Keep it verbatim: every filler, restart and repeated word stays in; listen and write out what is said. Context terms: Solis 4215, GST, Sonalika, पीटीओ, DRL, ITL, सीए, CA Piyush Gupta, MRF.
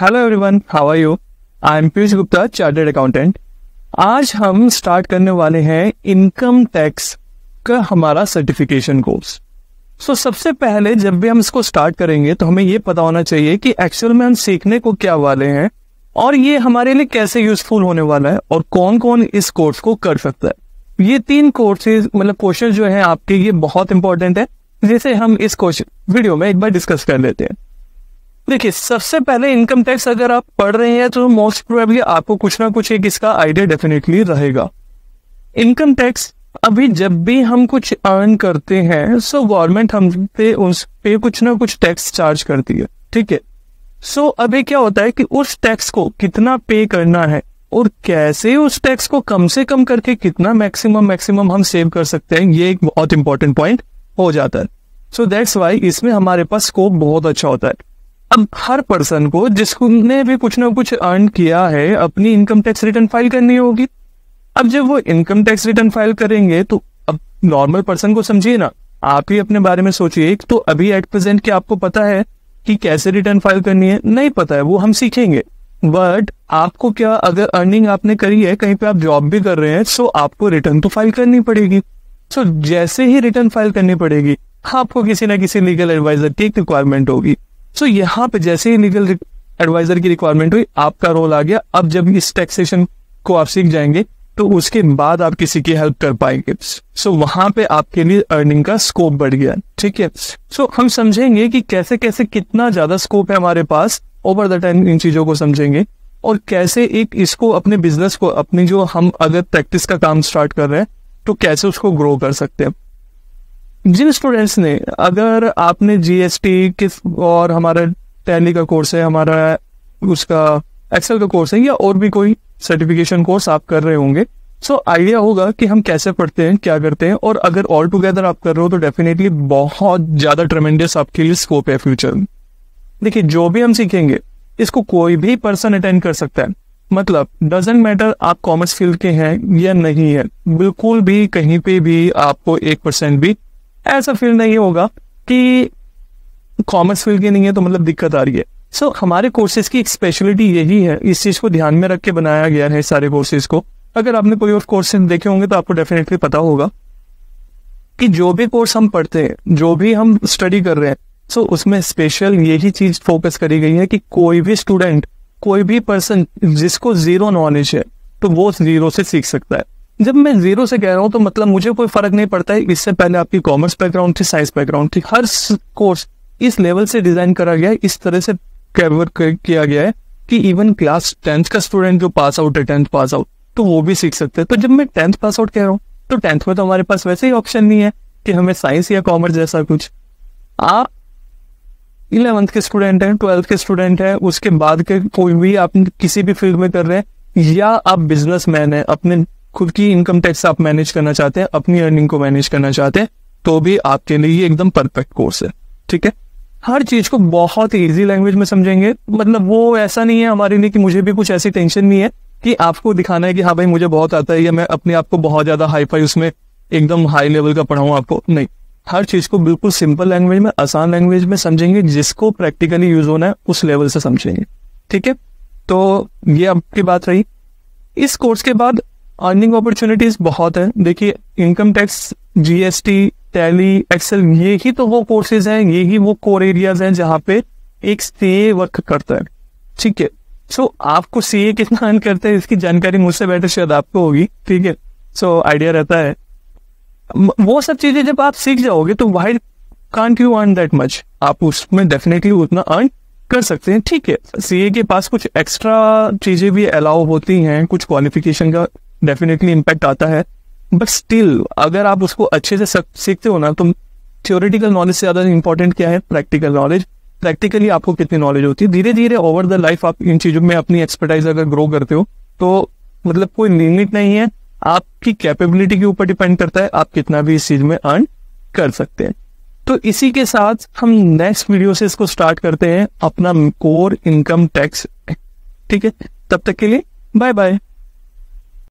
Hello everyone, how are you? I am Piyush Gupta, chartered accountant. आज हम start करने वाले हैं इनकम टैक्स का हमारा सर्टिफिकेशन कोर्स। सो सबसे पहले जब भी हम इसको स्टार्ट करेंगे तो हमें ये पता होना चाहिए कि एक्चुअल में हम सीखने को क्या वाले हैं और ये हमारे लिए कैसे यूजफुल होने वाला है और कौन कौन इस कोर्स को कर सकता है। ये तीन कोर्सेज मतलब क्वेश्चन जो है आपके, ये बहुत इंपॉर्टेंट है, जैसे हम इस क्वेश्चन वीडियो में एक बार डिस्कस कर लेते हैं। देखिए, सबसे पहले इनकम टैक्स अगर आप पढ़ रहे हैं तो मोस्ट प्रोबेबली आपको कुछ ना कुछ एक इसका आइडिया डेफिनेटली रहेगा। इनकम टैक्स, अभी जब भी हम कुछ अर्न करते हैं सो गवर्नमेंट हम पे उस पे कुछ ना कुछ टैक्स चार्ज करती है, ठीक है। सो अभी क्या होता है कि उस टैक्स को कितना पे करना है और कैसे उस टैक्स को कम से कम करके कितना मैक्सिमम मैक्सिमम हम सेव कर सकते हैं, ये एक बहुत इंपॉर्टेंट पॉइंट हो जाता है। सो दैट्स वाई इसमें हमारे पास स्कोप बहुत अच्छा होता है। अब हर पर्सन को जिसने भी कुछ ना कुछ अर्न किया है अपनी इनकम टैक्स रिटर्न फाइल करनी होगी। अब जब वो इनकम टैक्स रिटर्न फाइल करेंगे तो अब नॉर्मल पर्सन को समझिए ना, आप ही अपने बारे में सोचिए। तो अभी एट प्रेजेंट क्या आपको पता है कि कैसे रिटर्न फाइल करनी है? नहीं पता है, वो हम सीखेंगे। बट आपको क्या, अगर अर्निंग आपने करी है, कहीं पे आप जॉब भी कर रहे हैं, सो आपको रिटर्न तो फाइल करनी पड़ेगी। सो जैसे ही रिटर्न फाइल करनी पड़ेगी, आपको किसी ना किसी लीगल एडवाइजर की रिक्वायरमेंट होगी। सो यहाँ पे जैसे ही लीगल एडवाइजर की रिक्वायरमेंट हुई, आपका रोल आ गया। अब जब इस टैक्सेशन को आप सीख जाएंगे तो उसके बाद आप किसी की हेल्प कर पाएंगे। सो so, वहां पे आपके लिए अर्निंग का स्कोप बढ़ गया, ठीक है। सो so, हम समझेंगे कि कैसे कैसे कितना ज्यादा स्कोप है हमारे पास, ओवर द टाइम इन चीजों को समझेंगे और कैसे एक इसको अपने बिजनेस को, अपनी जो हम अगर प्रैक्टिस का काम स्टार्ट कर रहे हैं तो कैसे उसको ग्रो कर सकते हैं। जिन स्टूडेंट्स ने, अगर आपने जीएसटी किस और हमारा टैली का कोर्स है, हमारा उसका एक्सेल का कोर्स है या और भी कोई सर्टिफिकेशन कोर्स आप कर रहे होंगे, सो आइडिया होगा कि हम कैसे पढ़ते हैं, क्या करते हैं। और अगर ऑल टुगेदर आप कर रहे हो तो डेफिनेटली बहुत ज्यादा ट्रेमेंडस आपके लिए स्कोप है फ्यूचर में। देखिए, जो भी हम सीखेंगे इसको कोई भी पर्सन अटेंड कर सकता है, मतलब डजेंट मैटर आप कॉमर्स फील्ड के हैं या नहीं है, बिल्कुल भी कहीं पे भी आपको एक परसेंट भी ऐसा फील नहीं होगा कि कॉमर्स फील्ड के नहीं है तो मतलब दिक्कत आ रही है। सो so, हमारे कोर्सेज की एक स्पेशलिटी यही है, इस चीज को ध्यान में रख के बनाया गया है सारे कोर्सेज को। अगर आपने कोई और कोर्सेज देखे होंगे तो आपको डेफिनेटली पता होगा कि जो भी कोर्स हम पढ़ते हैं, जो भी हम स्टडी कर रहे हैं, सो so, उसमें स्पेशल यही चीज फोकस करी गई है कि कोई भी स्टूडेंट, कोई भी पर्सन जिसको जीरो नॉलेज है तो वो जीरो से सीख सकता है। जब मैं जीरो से कह रहा हूँ तो मतलब मुझे कोई फर्क नहीं पड़ता है इससे पहले आपकी कॉमर्स बैकग्राउंड थी, साइंस बैकग्राउंड थी। हर कोर्स इस लेवल से डिजाइन करा गया है, इस तरह से कवर किया गया है कि इवन क्लास टेंथ का स्टूडेंट जो पास आउट है, टेंथ पास आउट, तो वो भी सीख सकते हैं। तो जब मैं टेंथ पास आउट कह रहा हूँ तो टेंथ में तो हमारे पास वैसे ही ऑप्शन नहीं है कि हमें साइंस या कॉमर्स जैसा कुछ। आप इलेवेंथ के स्टूडेंट हैं, ट्वेल्थ के स्टूडेंट हैं, उसके बाद के कोई भी आप किसी भी फील्ड में कर रहे हैं, या आप बिजनेसमैन हैं, अपने खुद की इनकम टैक्स आप मैनेज करना चाहते हैं, अपनी अर्निंग को मैनेज करना चाहते हैं, तो भी आपके लिए ये एकदम परफेक्ट कोर्स है, ठीक है। हर चीज को बहुत इजी लैंग्वेज में समझेंगे, मतलब वो ऐसा नहीं है हमारे लिए कि मुझे भी कुछ ऐसी टेंशन नहीं है कि आपको दिखाना है कि हाँ भाई मुझे बहुत आता है या मैं अपने आप को बहुत ज्यादा हाई फाई उसमें एकदम हाई लेवल का पढ़ाऊँ आपको। नहीं, हर चीज को बिल्कुल सिंपल लैंग्वेज में, आसान लैंग्वेज में समझेंगे, जिसको प्रैक्टिकली यूज होना है उस लेवल से समझेंगे, ठीक है। तो ये आपकी बात रही। इस कोर्स के बाद अर्निंग अपॉर्चुनिटीज बहुत है। देखिए, income tax, GST, Tally, Excel, ये ही तो वो कोर्सेज हैं, ये ही वो कोर एरियाज हैं जहाँ पे एक सीए वर्क करता है, ठीक है। सो आपको सीए कितना अर्न करते हैं इसकी जानकारी मुझसे बेटर शायद आपको होगी, ठीक है। सो आइडिया रहता है। वो सब चीजें जब आप सीख जाओगे तो why can't you earn that much, आप उसमें डेफिनेटली उतना अर्न कर सकते हैं, ठीक है। सीए के पास कुछ एक्स्ट्रा चीजें भी अलाउ होती हैं, कुछ क्वालिफिकेशन का डेफिनेटली इम्पैक्ट आता है, बट स्टिल अगर आप उसको अच्छे से सीखते हो ना तो थ्योरेटिकल नॉलेज से ज्यादा इंपॉर्टेंट क्या है? Practical knowledge. प्रैक्टिकली आपको कितनी नॉलेज होती है, धीरे धीरे ओवर द लाइफ आप इन चीजों में अपनी एक्सपर्टाइज अगर ग्रो करते हो तो मतलब कोई लिमिट नहीं है, आपकी कैपेबिलिटी के ऊपर डिपेंड करता है आप कितना भी इस चीज में अर्न कर सकते हैं। तो इसी के साथ हम नेक्स्ट वीडियो से इसको स्टार्ट करते हैं, अपना कोर इनकम टैक्स, ठीक है। तब तक के लिए बाय बाय।